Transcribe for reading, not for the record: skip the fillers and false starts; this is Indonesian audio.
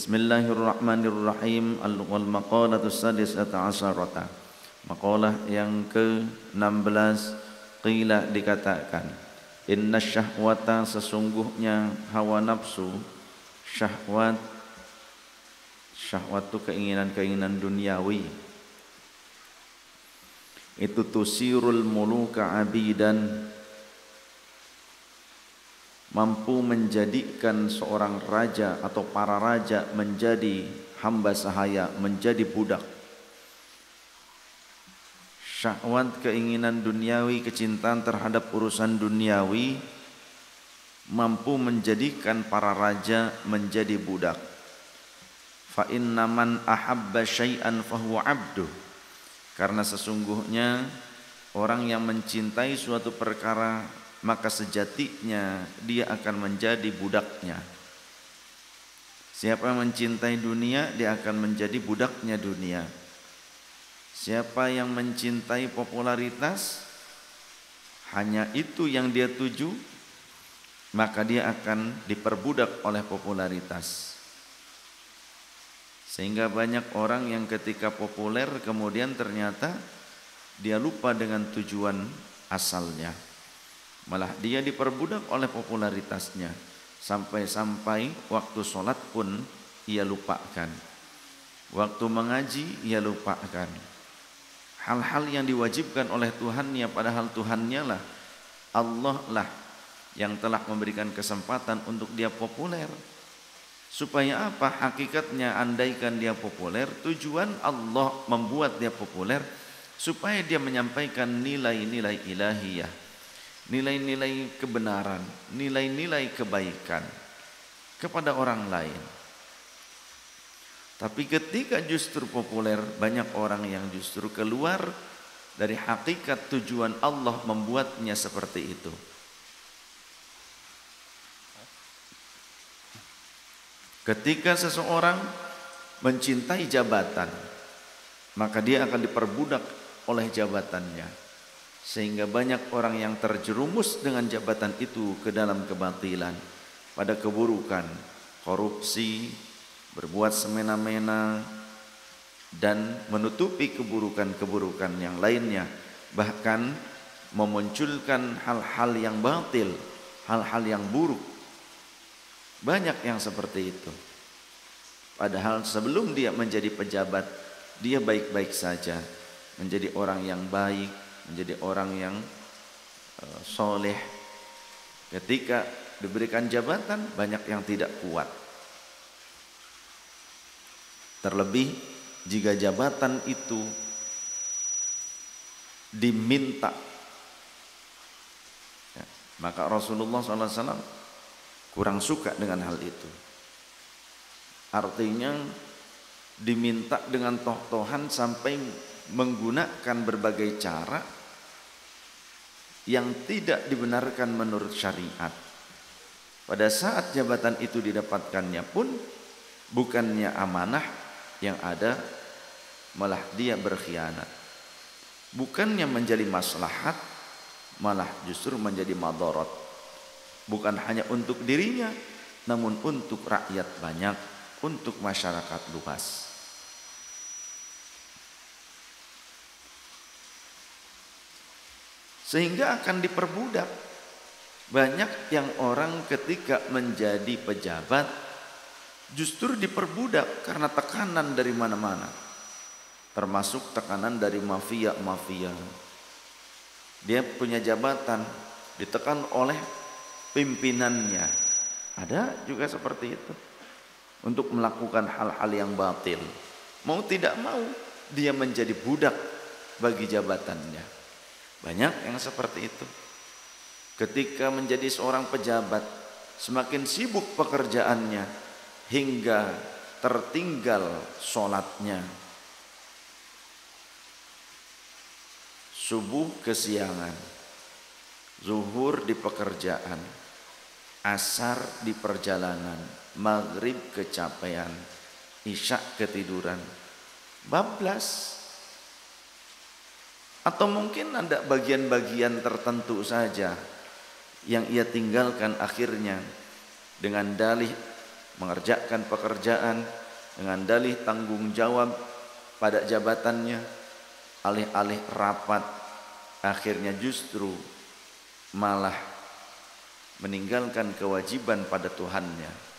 Bismillahirrahmanirrahim. Al-Maqalatus Sadisat Asarata. Maqalah yang ke-16. Qila dikatakan, Inna syahwata, sesungguhnya hawa nafsu. Syahwat, syahwat itu keinginan-keinginan duniawi. Itu tusirul muluka abidan, mampu menjadikan seorang raja atau para raja menjadi hamba sahaya, menjadi budak. Syahwat, keinginan duniawi, kecintaan terhadap urusan duniawi, mampu menjadikan para raja menjadi budak. Fa inna man ahabba syai'an fahuwa 'abduh, karena sesungguhnya orang yang mencintai suatu perkara maka sejatinya dia akan menjadi budaknya. Siapa yang mencintai dunia, dia akan menjadi budaknya dunia. Siapa yang mencintai popularitas, hanya itu yang dia tuju, maka dia akan diperbudak oleh popularitas. Sehingga banyak orang yang ketika populer kemudian ternyata dia lupa dengan tujuan asalnya, malah dia diperbudak oleh popularitasnya, sampai-sampai waktu sholat pun ia lupakan, waktu mengaji ia lupakan, hal-hal yang diwajibkan oleh Tuhannya, padahal Tuhannya lah, Allah lah yang telah memberikan kesempatan untuk dia populer. Supaya apa? Hakikatnya andaikan dia populer, tujuan Allah membuat dia populer supaya dia menyampaikan nilai-nilai ilahiyah, nilai-nilai kebenaran, nilai-nilai kebaikan kepada orang lain. Tapi ketika justru populer, banyak orang yang justru keluar dari hakikat tujuan Allah membuatnya seperti itu. Ketika seseorang mencintai jabatan, maka dia akan diperbudak oleh jabatannya. Sehingga banyak orang yang terjerumus dengan jabatan itu ke dalam kebatilan, pada keburukan, korupsi, berbuat semena-mena, dan menutupi keburukan-keburukan yang lainnya. Bahkan memunculkan hal-hal yang batil, hal-hal yang buruk. Banyak yang seperti itu. Padahal sebelum dia menjadi pejabat, dia baik-baik saja, menjadi orang yang baik, menjadi orang yang soleh. Ketika diberikan jabatan, banyak yang tidak kuat. Terlebih jika jabatan itu diminta, ya, maka Rasulullah SAW kurang suka dengan hal itu. Artinya diminta dengan toh-tohan sampai menggunakan berbagai cara yang tidak dibenarkan menurut syariat. Pada saat jabatan itu didapatkannya pun bukannya amanah yang ada, malah dia berkhianat. Bukannya menjadi maslahat, malah justru menjadi madarat. Bukan hanya untuk dirinya, namun untuk rakyat banyak, untuk masyarakat luas. Sehingga akan diperbudak. Banyak yang orang ketika menjadi pejabat justru diperbudak karena tekanan dari mana-mana, termasuk tekanan dari mafia-mafia. Dia punya jabatan, ditekan oleh pimpinannya. Ada juga seperti itu, untuk melakukan hal-hal yang batil. Mau tidak mau dia menjadi budak bagi jabatannya. Banyak yang seperti itu. Ketika menjadi seorang pejabat, semakin sibuk pekerjaannya hingga tertinggal sholatnya, subuh kesiangan, zuhur di pekerjaan, asar di perjalanan, maghrib kecapean, isya ketiduran, bablas. Atau mungkin ada bagian-bagian tertentu saja yang ia tinggalkan akhirnya dengan dalih mengerjakan pekerjaan dengan dalih tanggung jawab pada jabatannya, alih-alih rapat akhirnya justru malah meninggalkan kewajiban pada Tuhannya.